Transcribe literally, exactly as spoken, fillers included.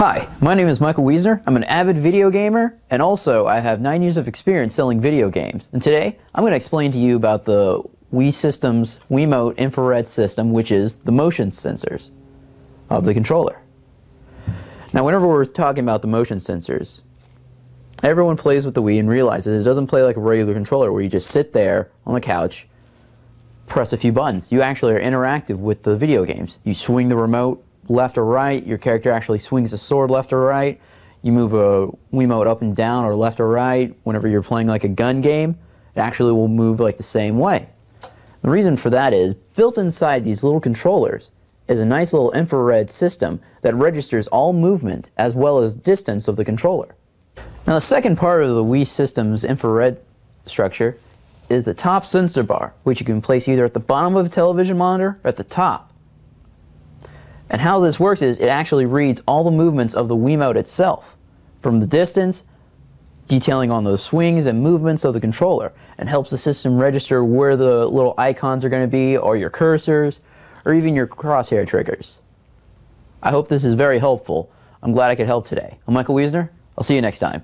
Hi, my name is Michael Wiesner. I'm an avid video gamer, and also I have nine years of experience selling video games. And today, I'm going to explain to you about the Wii system's Wiimote infrared system, which is the motion sensors of the controller. Now, whenever we're talking about the motion sensors, everyone plays with the Wii and realizes it doesn't play like a regular controller where you just sit there on the couch, press a few buttons. You actually are interactive with the video games. You swing the remote left or right, your character actually swings the sword left or right, you move a Wiimote up and down or left or right. Whenever you're playing like a gun game, it actually will move like the same way. The reason for that is, built inside these little controllers is a nice little infrared system that registers all movement as well as distance of the controller. Now, the second part of the Wii system's infrared structure is the top sensor bar, which you can place either at the bottom of a television monitor or at the top. And how this works is it actually reads all the movements of the Wiimote itself, from the distance, detailing on those swings and movements of the controller, and helps the system register where the little icons are going to be, or your cursors, or even your crosshair triggers. I hope this is very helpful. I'm glad I could help today. I'm Michael Wiesner. I'll see you next time.